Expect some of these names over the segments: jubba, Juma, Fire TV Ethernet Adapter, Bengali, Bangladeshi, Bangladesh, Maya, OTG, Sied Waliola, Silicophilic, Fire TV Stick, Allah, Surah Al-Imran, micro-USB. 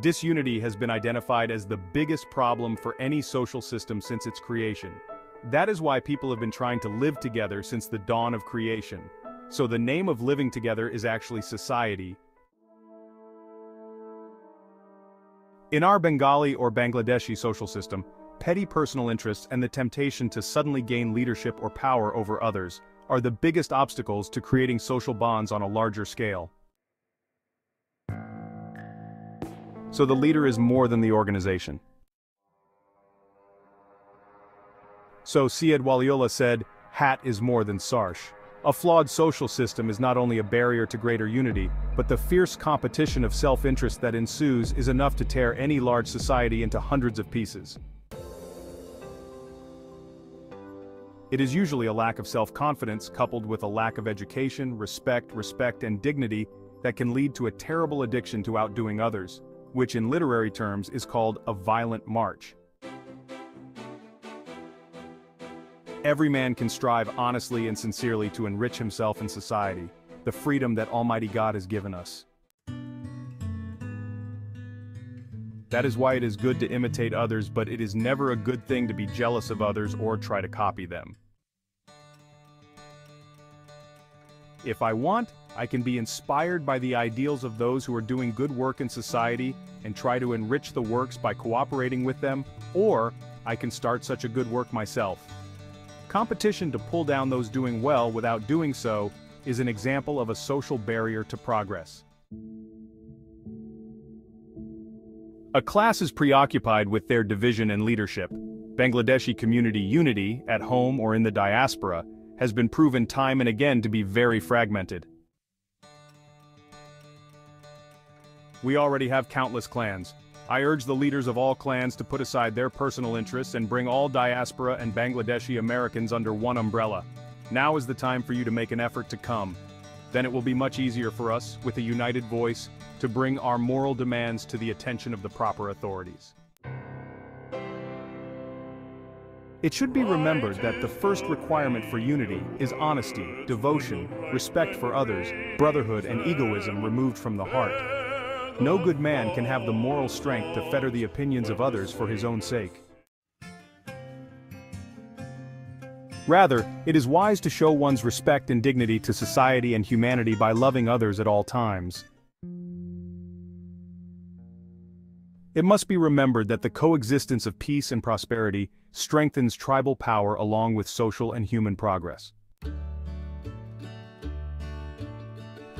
Disunity has been identified as the biggest problem for any social system since its creation. That is why people have been trying to live together since the dawn of creation. So the name of living together is actually society. In our Bengali or Bangladeshi social system, petty personal interests and the temptation to suddenly gain leadership or power over others are the biggest obstacles to creating social bonds on a larger scale. So the leader is more than the organization. So Sied Waliola said, "Hat is more than sarsh." A flawed social system is not only a barrier to greater unity, but the fierce competition of self-interest that ensues is enough to tear any large society into hundreds of pieces. It is usually a lack of self-confidence coupled with a lack of education, respect, and dignity that can lead to a terrible addiction to outdoing others, which in literary terms is called a violent march. Every man can strive honestly and sincerely to enrich himself in society, the freedom that Almighty God has given us. That is why it is good to imitate others, but it is never a good thing to be jealous of others or try to copy them. If I want, I can be inspired by the ideals of those who are doing good work in society and try to enrich the works by cooperating with them, or I can start such a good work myself. Competition to pull down those doing well without doing so is an example of a social barrier to progress. A class is preoccupied with their division and leadership. Bangladeshi community unity, at home or in the diaspora, has been proven time and again to be very fragmented. We already have countless clans. I urge the leaders of all clans to put aside their personal interests and bring all diaspora and Bangladeshi Americans under one umbrella. Now is the time for you to make an effort to come. Then it will be much easier for us, with a united voice, to bring our moral demands to the attention of the proper authorities. It should be remembered that the first requirement for unity is honesty, devotion, respect for others, brotherhood, and egoism removed from the heart. No good man can have the moral strength to fetter the opinions of others for his own sake. Rather, it is wise to show one's respect and dignity to society and humanity by loving others at all times. It must be remembered that the coexistence of peace and prosperity strengthens tribal power along with social and human progress.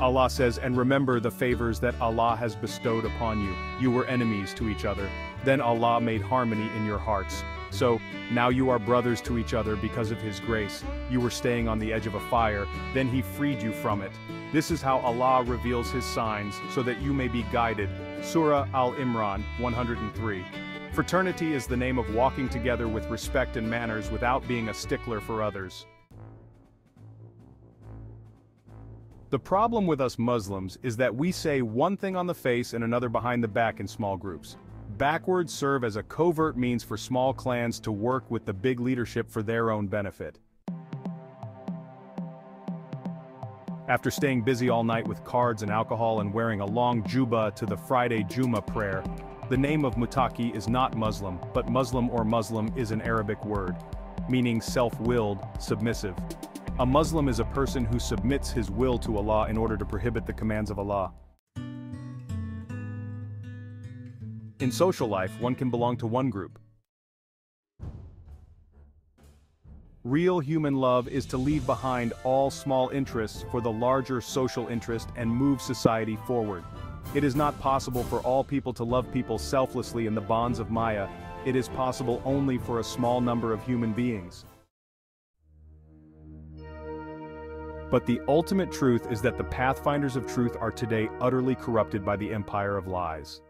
Allah says, "And remember the favors that Allah has bestowed upon you. You were enemies to each other. Then Allah made harmony in your hearts. So, now you are brothers to each other because of His grace. You were staying on the edge of a fire, then He freed you from it. This is how Allah reveals His signs, so that you may be guided." Surah Al-Imran 103. Fraternity is the name of walking together with respect and manners without being a stickler for others. The problem with us Muslims is that we say one thing on the face and another behind the back in small groups. Backwards serve as a covert means for small clans to work with the big leadership for their own benefit. After staying busy all night with cards and alcohol and wearing a long jubba to the Friday Juma prayer, the name of Mutaki is not Muslim, but Muslim or Muslim is an Arabic word, meaning self-willed, submissive. A Muslim is a person who submits his will to Allah in order to prohibit the commands of Allah. In social life, one can belong to one group. Real human love is to leave behind all small interests for the larger social interest and move society forward. It is not possible for all people to love people selflessly in the bonds of Maya. It is possible only for a small number of human beings. But the ultimate truth is that the pathfinders of truth are today utterly corrupted by the empire of lies.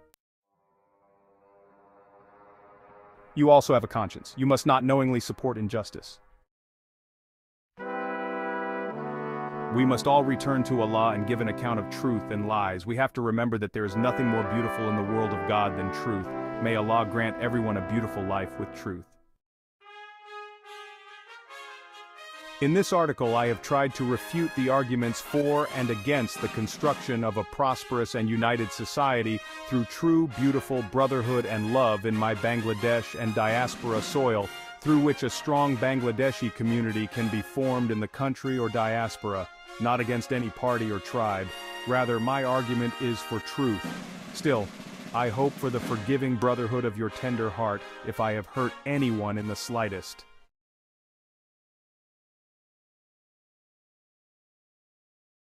You also have a conscience. You must not knowingly support injustice. We must all return to Allah and give an account of truth and lies. We have to remember that there is nothing more beautiful in the world of God than truth. May Allah grant everyone a beautiful life with truth. In this article, I have tried to refute the arguments for and against the construction of a prosperous and united society through true, beautiful brotherhood and love in my Bangladesh and diaspora soil, through which a strong Bangladeshi community can be formed in the country or diaspora, not against any party or tribe. Rather, my argument is for truth. Still, I hope for the forgiving brotherhood of your tender heart if I have hurt anyone in the slightest.